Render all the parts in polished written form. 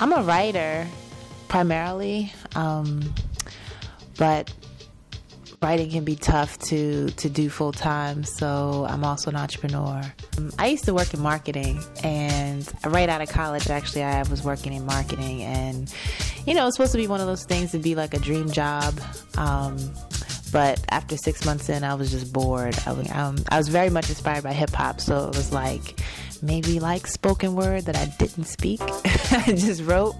I'm a writer primarily, but writing can be tough to do full time, so I'm also an entrepreneur. I used to work in marketing, and right out of college, actually, I was working in marketing, and you know, it's supposed to be one of those things to be like a dream job, but after 6 months in, I was just bored. I was very much inspired by hip hop, so it was like maybe like spoken word that I didn't speak, I just wrote.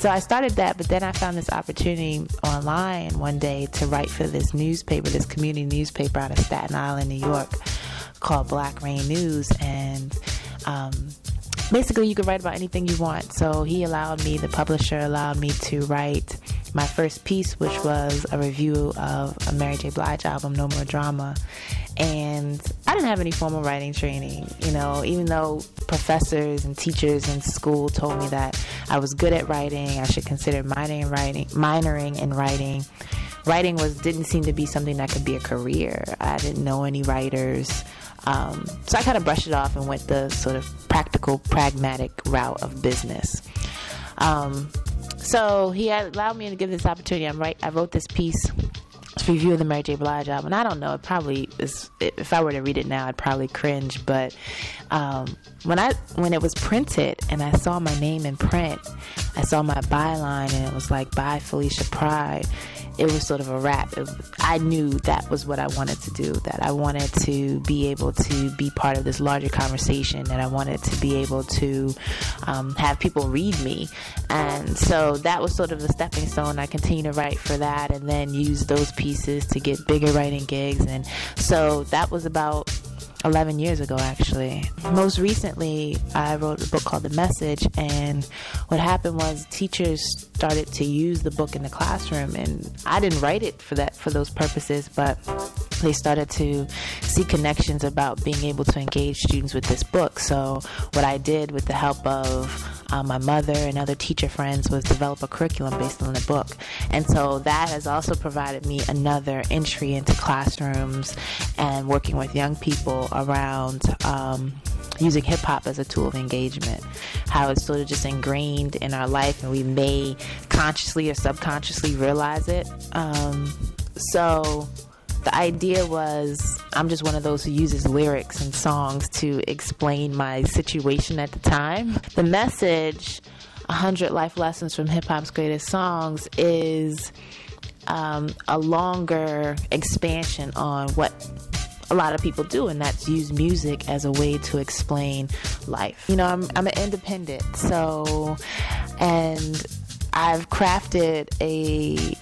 So I started that, but then I found this opportunity online one day to write for this newspaper, this community newspaper out of Staten Island, New York, called Black Rain News. And basically you could write about anything you want. So he allowed me, the publisher allowed me to write my first piece, which was a review of a Mary J Blige album, No More Drama. And I didn't have any formal writing training, you know, even though professors and teachers in school told me that I was good at writing, I should consider minoring in writing. Writing didn't seem to be something that could be a career. I didn't know any writers. So I kind of brushed it off and went the sort of practical, pragmatic route of business. So he allowed me to give this opportunity. I wrote this piece, this review of the Mary J. Blige album, and I don't know. It probably is. If I were to read it now, I'd probably cringe. But when it was printed, and I saw my name in print, I saw my byline, and it was like by Felicia Pride. It was sort of a wrap. I knew that was what I wanted to do. That I wanted to be able to be part of this larger conversation. That I wanted to be able to have people read me. And so that was sort of the stepping stone. I continued to write for that, and then use those pieces to get bigger writing gigs. And so that was about 11 years ago, actually. Most recently, I wrote a book called The Message, and what happened was teachers started to use the book in the classroom, and I didn't write it for those purposes, but they started to see connections about being able to engage students with this book. So what I did, with the help of my mother and other teacher friends, was develop a curriculum based on the book. And so that has also provided me another entry into classrooms and working with young people around using hip-hop as a tool of engagement, how it's sort of just ingrained in our life and we may consciously or subconsciously realize it. So the idea was, I'm just one of those who uses lyrics and songs to explain my situation at the time. The Message, 100 Life Lessons from Hip-Hop's Greatest Songs, is a longer expansion on what a lot of people do, and that's use music as a way to explain life. You know, I'm an independent, so, and I've crafted a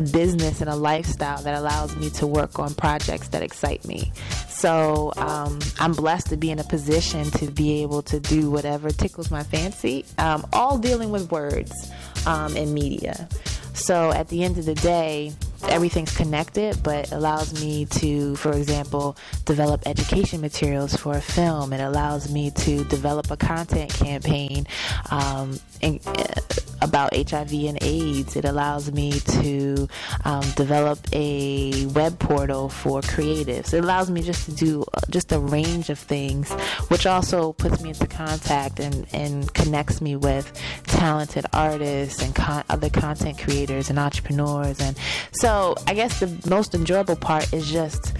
business and a lifestyle that allows me to work on projects that excite me. So I'm blessed to be in a position to be able to do whatever tickles my fancy, all dealing with words and media. So at the end of the day, everything's connected, but allows me to, for example, develop education materials for a film. It allows me to develop a content campaign about HIV and AIDS. It allows me to develop a web portal for creatives. It allows me just to do just a range of things, which also puts me into contact and connects me with talented artists and other content creators and entrepreneurs. And so I guess the most enjoyable part is just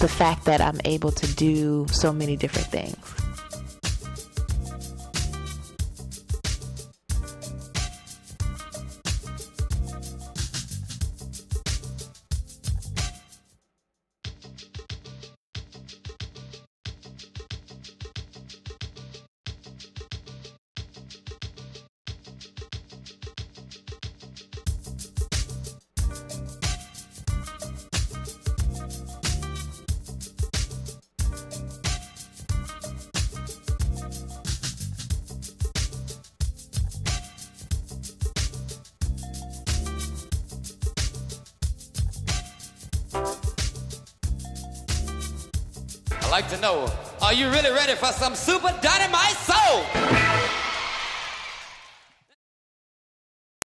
the fact that I'm able to do so many different things. I'd like to know, are you really ready for some super dynamite